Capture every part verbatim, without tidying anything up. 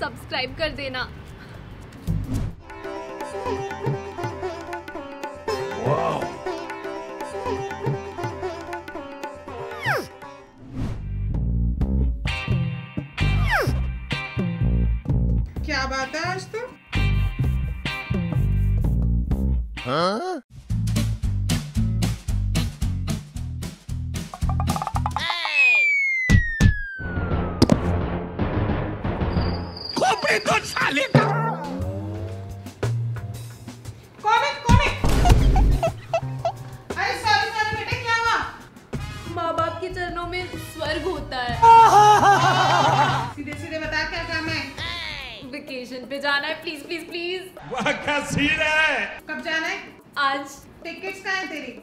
Subscribe कर देना। क्या बात है आज तो। हाँ? तो साले का कॉमिक कॉमिक। अरे सारे सारे बेटे क्या हुआ? माँ बाप के चरणों में स्वर्ग होता है। सीधे सीधे बता क्या काम है? वेकेशन पे जाना है। Please please please. वाह क्या सीन है। कब जाना है? आज। टिकट्स कहाँ है तेरी?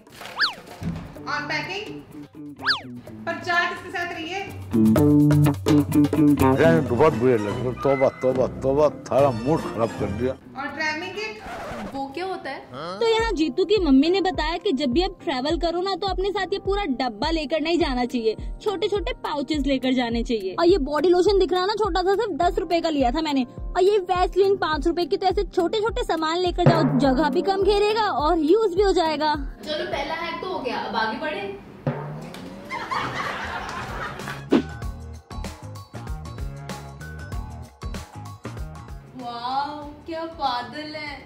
ऑन पैकिंग पर चार किसके साथ रही है? बहुत बुरे लगे। तोबा तोबा तोबा थारा मूड खराब कर दिया। और ट्रैवलिंग किट वो क्या होता है? हाँ? तो यहाँ जीतू की मम्मी ने बताया कि जब भी आप ट्रैवल करो ना तो अपने साथ ये पूरा डब्बा लेकर नहीं जाना चाहिए, छोटे छोटे पाउचेस लेकर जाने चाहिए। और ये बॉडी लोशन दिख रहा ना छोटा सा, सिर्फ दस रूपए का लिया था मैंने। और ये वैसलीन पाँच रूपए की। तो ऐसे छोटे छोटे सामान लेकर जाओ, जगह भी कम घेरेगा और यूज भी हो जाएगा। चलो पहला हैक तो हो गया, अब आगे बढ़े। क्या बादल है।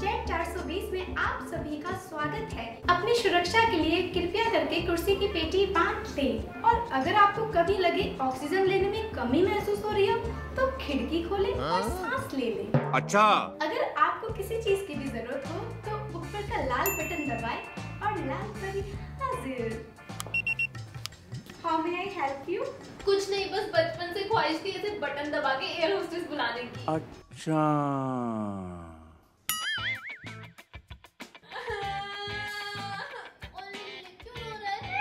जेट चार सौ बीस में आप सभी का स्वागत है। अपनी सुरक्षा के लिए कृपया करके कुर्सी की पेटी बांध लें। और अगर आपको कभी लगे ऑक्सीजन लेने में कमी महसूस हो रही हो तो खिड़की खोलें और सांस ले लें। अच्छा। अगर आपको किसी चीज की भी जरूरत हो तो ऊपर का लाल बटन दबाएं और लाल परी हाजिर। How may I help you? कुछ नहीं, बस बचपन से ख्वाहिश थी ऐसे बटन दबा के एयर होस्टेस बुलाने की। अच्छा। और ये क्यों रो रहा है?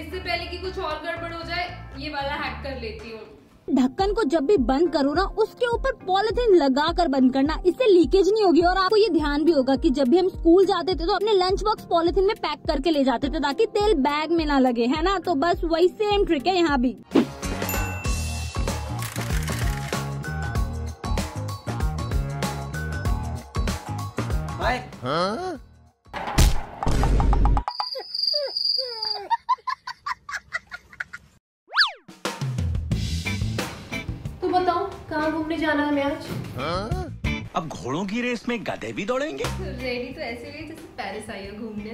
इससे पहले कि कुछ और गड़बड़ हो जाए ये वाला हैक कर लेती हूँ। ढक्कन को जब भी बंद करो ना उसके ऊपर पॉलिथीन लगा कर बंद करना, इससे लीकेज नहीं होगी। और आपको ये ध्यान भी होगा कि जब भी हम स्कूल जाते थे तो अपने लंच बॉक्स पॉलिथीन में पैक करके ले जाते थे ताकि तेल बैग में ना लगे, है ना? तो बस वही सेम ट्रिक है यहाँ भी। हाँ? कहाँ घूमने जाना है आज? हाँ? अब घोड़ों की रेस में गधे भी दौड़ेंगे। रेडी तो ऐसे हुई जैसे पेरिस आई हो घूमने।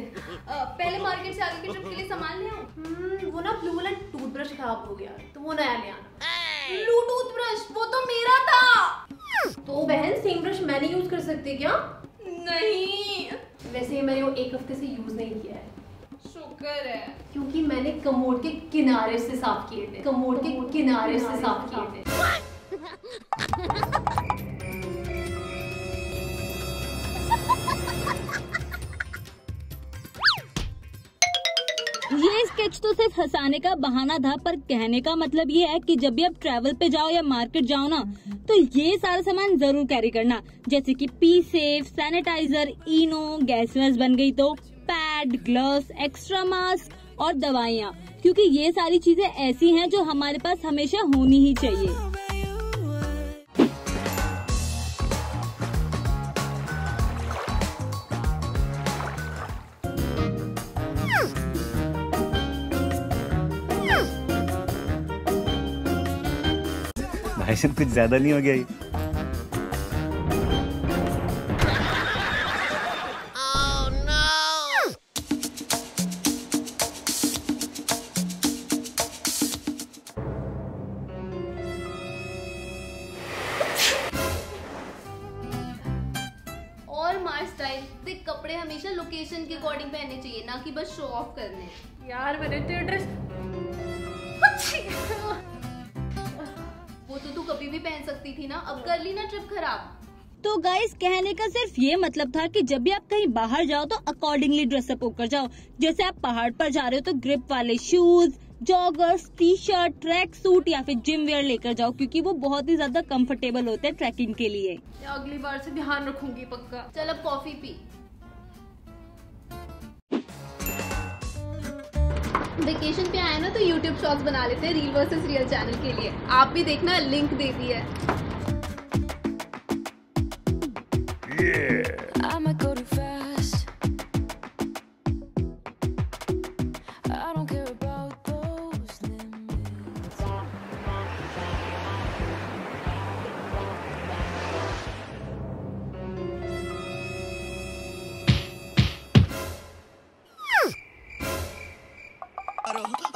पहले मार्केट से आगे के ट्रिप के लिए सामान ले आऊं। वो ना ब्लू वाला टूथब्रश खराब हो गया तो वो नया ले आना। ब्लू टूथब्रश वो तो मेरा था। तो बहन सेम ब्रश मैं नहीं यूज कर सकती क्या? नहीं, वैसे मैंने वो एक हफ्ते से यूज नहीं किया है। शुक्र है क्योंकि मैंने कमोड के किनारे से साफ किए थे। कमोड के किनारे से साफ किए थे। ये स्केच तो सिर्फ हंसाने का बहाना था, पर कहने का मतलब ये है कि जब भी आप ट्रैवल पे जाओ या मार्केट जाओ ना तो ये सारा सामान जरूर कैरी करना, जैसे कि P safe, sanitiser, Eno, gas वैस बन गई तो पैड, ग्लव्स, एक्स्ट्रा मास्क और दवाइयाँ, क्योंकि ये सारी चीजें ऐसी हैं जो हमारे पास हमेशा होनी ही चाहिए। शायद कुछ ज्यादा नहीं हो गया ये? Oh, no! अकॉर्डिंग पहनने चाहिए, ना कि बस शो ऑफ करने। यार मैंने तो ड्रेस वो तो तू कभी भी पहन सकती थी ना, अब कर ली ना ट्रिप खराब। तो गाइस कहने का सिर्फ ये मतलब था कि जब भी आप कहीं बाहर जाओ तो अकॉर्डिंगली ड्रेसअप होकर जाओ। जैसे आप पहाड़ पर जा रहे हो तो ग्रिप वाले shoes, joggers, T shirt, track suit या फिर जिम वेयर लेकर जाओ, क्योंकि वो बहुत ही ज्यादा कंफर्टेबल होते हैं ट्रैकिंग के लिए। अगली बार से ध्यान रखूंगी पक्का। चल अब कॉफी पी। वेकेशन पे आए ना तो यूट्यूब शॉर्ट्स बना लेते हैं रील वर्सेस रियल चैनल के लिए, आप भी देखना, लिंक दे दी है।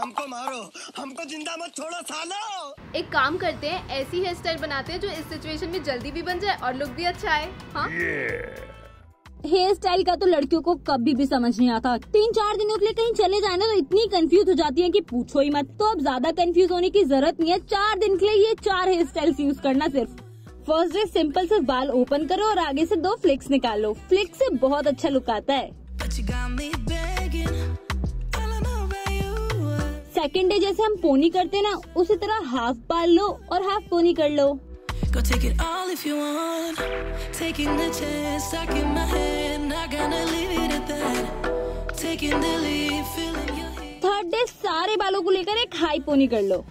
हमको मारो, हमको जिंदा मत छोड़ो सालो। एक काम करते हैं, ऐसी हेयर स्टाइल बनाते हैं जो इस सिचुएशन में जल्दी भी बन जाए और लुक भी अच्छा आए। हाँ? yeah. हेयर स्टाइल का तो लड़कियों को कभी भी समझ नहीं आता। तीन चार दिनों के लिए कहीं चले जाए ना तो इतनी कंफ्यूज हो जाती है कि पूछो ही मत। तो अब ज्यादा कंफ्यूज होने की जरूरत नहीं है। चार दिन के लिए ये चार हेयर स्टाइल यूज करना। सिर्फ फर्स्ट डे सिंपल से बाल ओपन करो और आगे से दो फ्लिक्स निकालो। फ्लिक्स से बहुत अच्छा लुक आता है। सेकेंड डे जैसे हम पोनी करते ना, उसी तरह हाफ बाल लो और हाफ पोनी कर लो। थर्ड डे सारे बालों को लेकर एक हाई पोनी कर लो।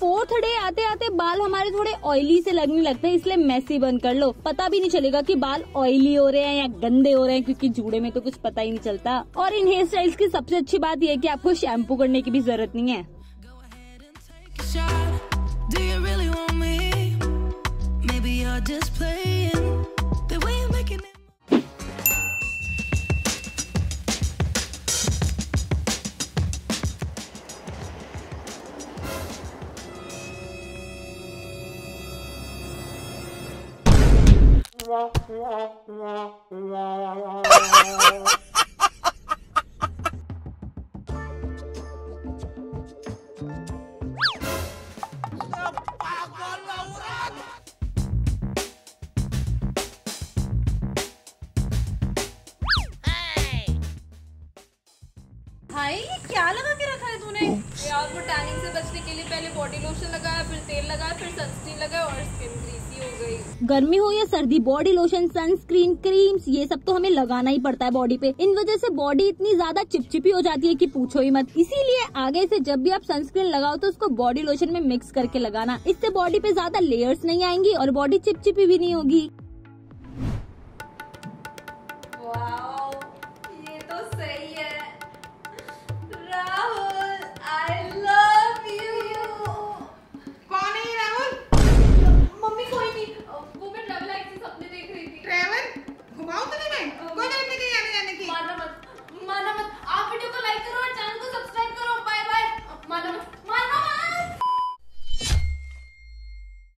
फोर्थ डे आते आते बाल हमारे थोड़े ऑयली से लगने लगते हैं, इसलिए मैसी बंद कर लो। पता भी नहीं चलेगा कि बाल ऑयली हो रहे हैं या गंदे हो रहे हैं, क्योंकि जूड़े में तो कुछ पता ही नहीं चलता। और इन हेयर स्टाइल्स की सबसे अच्छी बात यह है कि आपको शैम्पू करने की भी जरूरत नहीं है। ये क्या लगा के रखा है तूने? यार वो टैनिंग से बचने के लिए पहले बॉडी लोशन लगाया, फिर तेल लगाया, फिर सनस्क्रीन लगाया और स्किन ग्रीसी हो गई। गर्मी हो या सर्दी, बॉडी लोशन, सनस्क्रीन, क्रीम्स, ये सब तो हमें लगाना ही पड़ता है बॉडी पे। इन वजह से बॉडी इतनी ज्यादा चिपचिपी हो जाती है कि पूछो ही मत। इसीलिए आगे से जब भी आप सनस्क्रीन लगाओ तो उसको बॉडी लोशन में मिक्स करके लगाना। इससे बॉडी पे ज्यादा लेयर्स नहीं आएंगी और बॉडी चिपचिपी भी नहीं होगी।